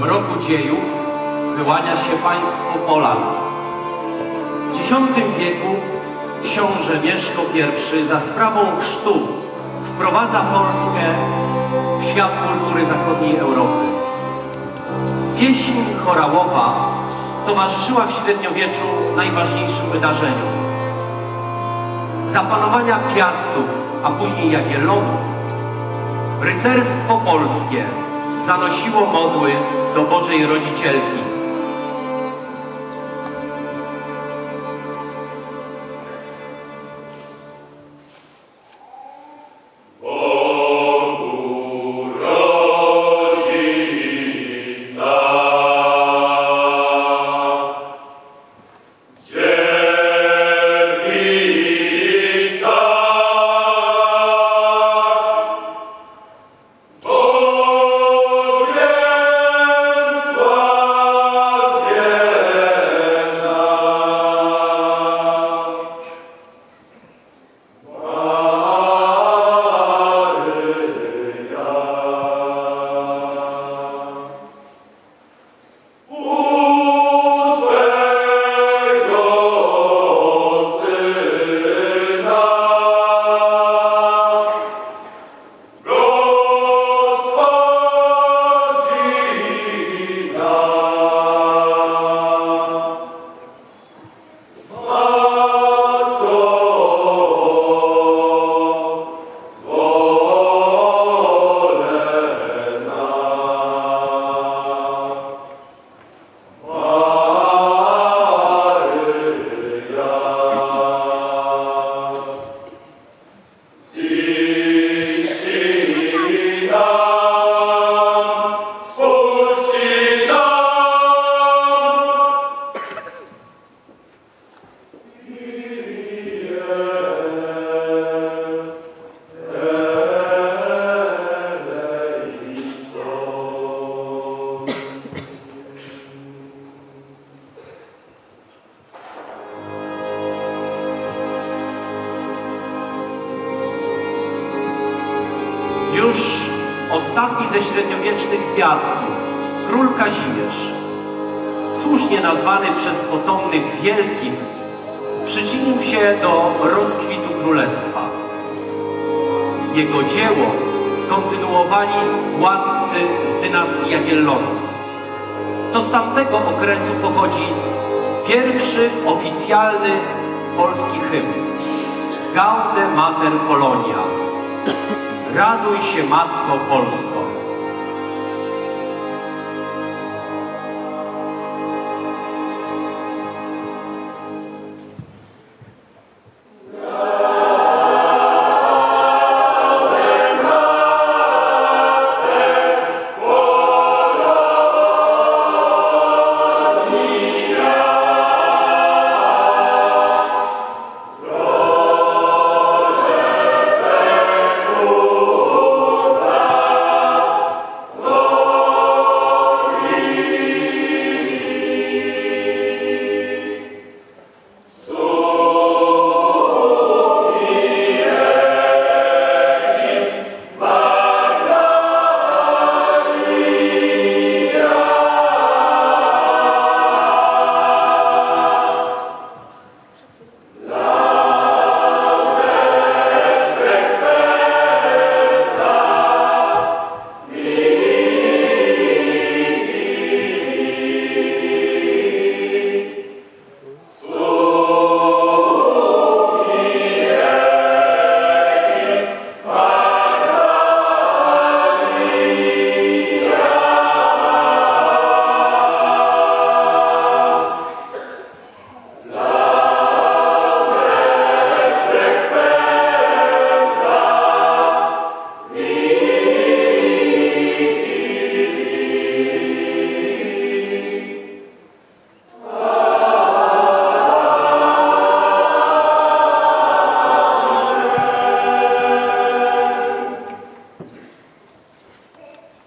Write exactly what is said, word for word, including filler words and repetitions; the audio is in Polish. W mroku dziejów wyłania się państwo Polan. W dziesiątym wieku książę Mieszko Pierwszy za sprawą chrztu wprowadza Polskę w świat kultury zachodniej Europy. Pieśń chorałowa towarzyszyła w średniowieczu najważniejszym wydarzeniom. Za panowania Piastów, a później Jagiellonów, rycerstwo polskie zanosiło modły do Bożej Rodzicielki. Już ostatni ze średniowiecznych piastów, król Kazimierz, słusznie nazwany przez potomnych Wielkim, przyczynił się do rozkwitu królestwa. Jego dzieło kontynuowali władcy z dynastii Jagiellonów. To z tamtego okresu pochodzi pierwszy oficjalny polski hymn Gaude Mater Polonia. Raduj się, Matko Polsko!